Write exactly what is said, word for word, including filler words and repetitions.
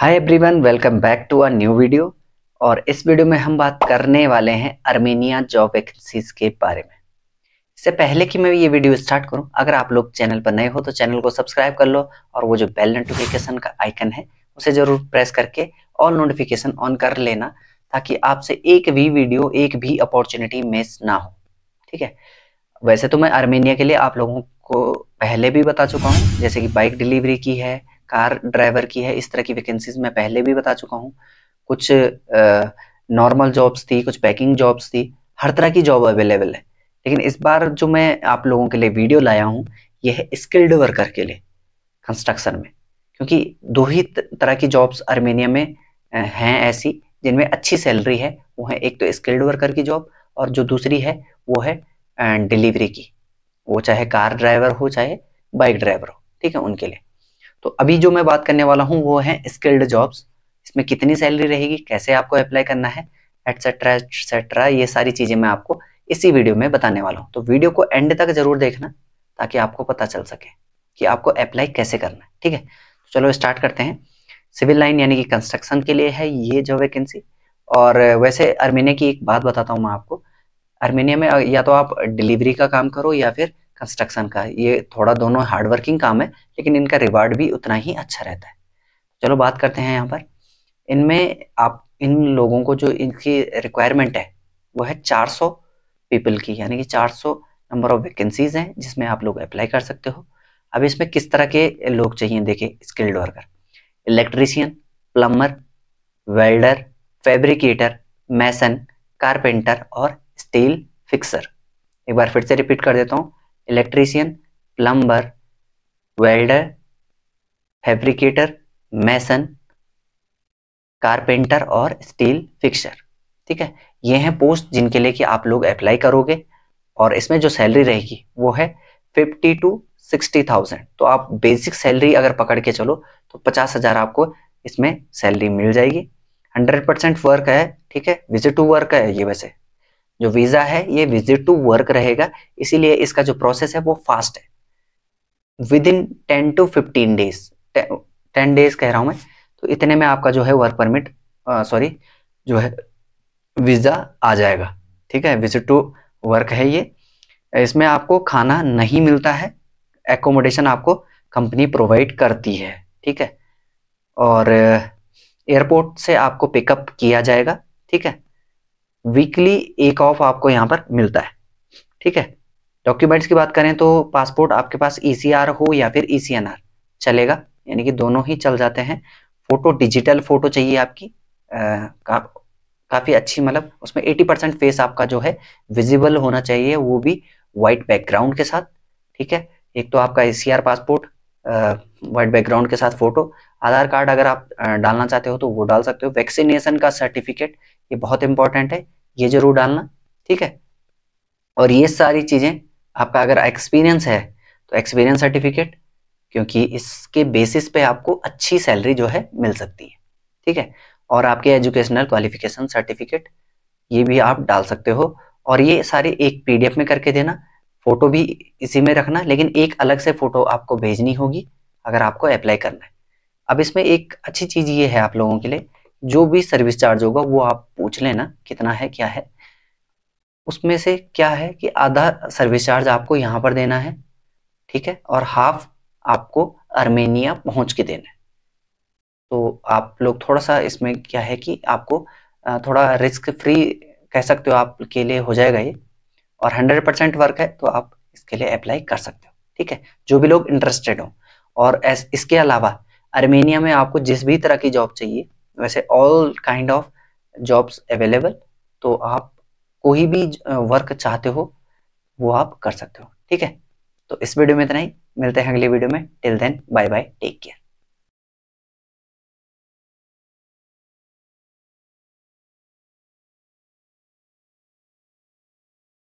Hi everyone, welcome back to a new video. और इस video में हम बात करने वाले हैं आर्मेनिया जॉब वैकेंसीज के बारे में। इससे पहले कि मैं ये वीडियो स्टार्ट करूं, अगर आप लोग चैनल पर नए हो तो चैनल को सब्सक्राइब कर लो और वो जो बेल नोटिफिकेशन का आइकन है उसे जरूर प्रेस करके ऑल नोटिफिकेशन ऑन कर लेना, ताकि आपसे एक भी वीडियो एक भी अपॉर्चुनिटी मिस ना हो। ठीक है, वैसे तो मैं आर्मेनिया के लिए आप लोगों को पहले भी बता चुका हूँ, जैसे कि बाइक डिलीवरी की है, कार ड्राइवर की है, इस तरह की वैकेंसीज मैं पहले भी बता चुका हूँ। कुछ नॉर्मल जॉब्स थी, कुछ पैकिंग जॉब्स थी, हर तरह की जॉब अवेलेबल है। लेकिन इस बार जो मैं आप लोगों के लिए वीडियो लाया हूँ ये है स्किल्ड वर्कर के लिए कंस्ट्रक्शन में, क्योंकि दो ही तरह की जॉब्स आर्मेनिया में हैं ऐसी जिनमें अच्छी सैलरी है। वो है एक तो स्किल्ड वर्कर की जॉब और जो दूसरी है वो है डिलीवरी की, वो चाहे कार ड्राइवर हो चाहे बाइक ड्राइवर हो। ठीक है, उनके लिए तो अभी जो मैं बात करने वाला हूँ वो है स्किल्ड जॉब्स। इसमें कितनी सैलरी रहेगी, कैसे आपको अप्लाई करना है, एटसेट्रा एटसेट्रा ये सारी चीजें मैं आपको इसी वीडियो में बताने वाला हूँ। तो वीडियो को एंड तक जरूर देखना ताकि आपको पता चल सके कि आपको अप्लाई कैसे करना है। ठीक है, तो चलो स्टार्ट करते हैं। सिविल लाइन यानी कि कंस्ट्रक्शन के लिए है ये जॉब वैकेंसी। और वैसे आर्मेनिया की एक बात बताता हूँ मैं आपको, आर्मेनिया में या तो आप डिलीवरी का काम करो या फिर कंस्ट्रक्शन का, ये थोड़ा दोनों हार्डवर्किंग काम है, लेकिन इनका रिवार्ड भी उतना ही अच्छा रहता है। चलो बात करते हैं यहाँ पर। इनमें आप इन लोगों को जो इनकी रिक्वायरमेंट है वो है चार सौ पीपल की, यानी कि चार सौ नंबर ऑफ वैकेंसीज हैं जिसमें आप लोग अप्लाई कर सकते हो। अब इसमें किस तरह के लोग चाहिए, देखिए, skilled worker, electrician, plumber, welder, fabricator, mason, carpenter और स्टील फिक्सर। एक बार फिर से रिपीट कर देता हूँ, electrician, plumber, welder, fabricator, mason, carpenter और स्टील फिक्सर। ठीक है, ये हैं पोस्ट जिनके लिए कि आप लोग अप्लाई करोगे। और इसमें जो सैलरी रहेगी वो है फिफ्टी टू सिक्सटी थाउजेंड। तो आप बेसिक सैलरी अगर पकड़ के चलो तो पचास हजार आपको इसमें सैलरी मिल जाएगी। हंड्रेड परसेंट वर्क है, ठीक है, विजिट टू वर्क है ये। वैसे जो वीजा है ये विजिट टू वर्क रहेगा, इसीलिए इसका जो प्रोसेस है वो फास्ट है। Within ten to fifteen days ten days कह रहा हूं मैं, तो इतने में आपका जो है वर्क परमिट सॉरी जो है वीजा आ जाएगा। ठीक है, विजिट टू वर्क है ये। इसमें आपको खाना नहीं मिलता है, एकोमोडेशन आपको कंपनी प्रोवाइड करती है। ठीक है, और एयरपोर्ट से आपको पिकअप किया जाएगा। ठीक है, वीकली एक ऑफ आपको यहाँ पर मिलता है। ठीक है, डॉक्यूमेंट्स की बात करें तो पासपोर्ट आपके पास ई सी आर हो या फिर ई सी एन आर चलेगा, यानी कि दोनों ही चल जाते हैं। फोटो, डिजिटल फोटो चाहिए आपकी, आ, का, काफी अच्छी, मतलब उसमें अस्सी परसेंट फेस आपका जो है विजिबल होना चाहिए, वो भी वाइट बैकग्राउंड के साथ। ठीक है, एक तो आपका E C R passport, white background के साथ फोटो, आधार कार्ड अगर आप डालना चाहते हो तो वो डाल सकते हो। वैक्सीनेशन का सर्टिफिकेट ये बहुत इंपॉर्टेंट है, ये जरूर डालना। ठीक है, और ये सारी चीजें आपका अगर एक्सपीरियंस है तो एक्सपीरियंस सर्टिफिकेट, क्योंकि इसके बेसिस पे आपको अच्छी सैलरी जो है मिल सकती है। ठीक है, और आपके एजुकेशनल क्वालिफिकेशन सर्टिफिकेट ये भी आप डाल सकते हो। और ये सारे एक पीडीएफ में करके देना, फोटो भी इसी में रखना, लेकिन एक अलग से फोटो आपको भेजनी होगी अगर आपको अप्लाई करना है। अब इसमें एक अच्छी चीज ये है आप लोगों के लिए, जो भी सर्विस चार्ज होगा वो आप पूछ लेना कितना है क्या है। उसमें से क्या है कि आधा सर्विस चार्ज आपको यहाँ पर देना है, ठीक है, और हाफ आपको आर्मेनिया पहुंच के देना है। तो आप लोग थोड़ा सा इसमें क्या है कि आपको थोड़ा रिस्क फ्री कह सकते हो, आपके लिए हो जाएगा ये। और हंड्रेड परसेंट वर्क है तो आप इसके लिए अप्लाई कर सकते हो। ठीक है, जो भी लोग इंटरेस्टेड हो। और इसके अलावा आर्मेनिया में आपको जिस भी तरह की जॉब चाहिए, वैसे all kind of jobs available, तो आप कोई भी वर्क चाहते हो वो आप कर सकते हो। ठीक है, तो इस वीडियो में इतना ही, मिलते हैं अगले वीडियो में। Till then, bye bye, take care.